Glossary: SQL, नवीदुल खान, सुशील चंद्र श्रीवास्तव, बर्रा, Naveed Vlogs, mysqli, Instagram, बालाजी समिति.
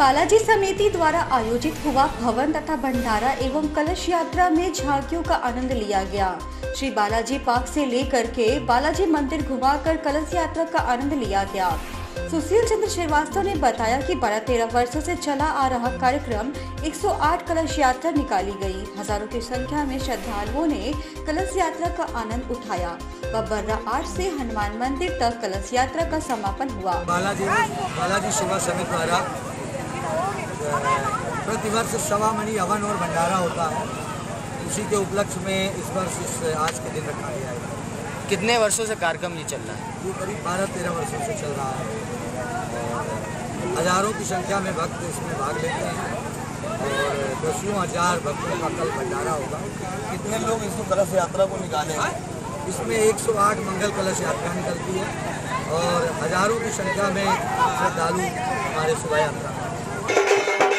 बालाजी समिति द्वारा आयोजित हुआ हवन तथा भंडारा एवं कलश यात्रा में झांकियों का आनंद लिया गया। श्री बालाजी पार्क से लेकर के बालाजी मंदिर घुमाकर कलश यात्रा का आनंद लिया गया। सुशील चंद्र श्रीवास्तव ने बताया कि 12-13 वर्षों से चला आ रहा कार्यक्रम 108 कलश यात्रा निकाली गई। हजारों की संख्या में श्रद्धालुओं ने कलश यात्रा का आनंद उठाया व बर्रा 8 से हनुमान मंदिर तक कलश यात्रा का समापन हुआ। बालाजी समिति द्वारा प्रतिवर्ष 1.25 मणी हवन और भंडारा होता है, उसी के उपलक्ष्य में इस वर्ष आज के दिन रखा गया है। कितने वर्षों से कार्यक्रम ये चल रहा है? वो करीब 12-13 वर्षों से चल रहा है। हजारों की संख्या में भक्त इसमें भाग लेते हैं और 10,000 भक्तों का कल भंडारा होगा। कितने लोग इस कलश यात्रा को निकालेंगे? इसमें 108 मंगल कलश यात्रा निकलती है और हजारों की संख्या में श्रद्धालु हमारे शोभा यात्रा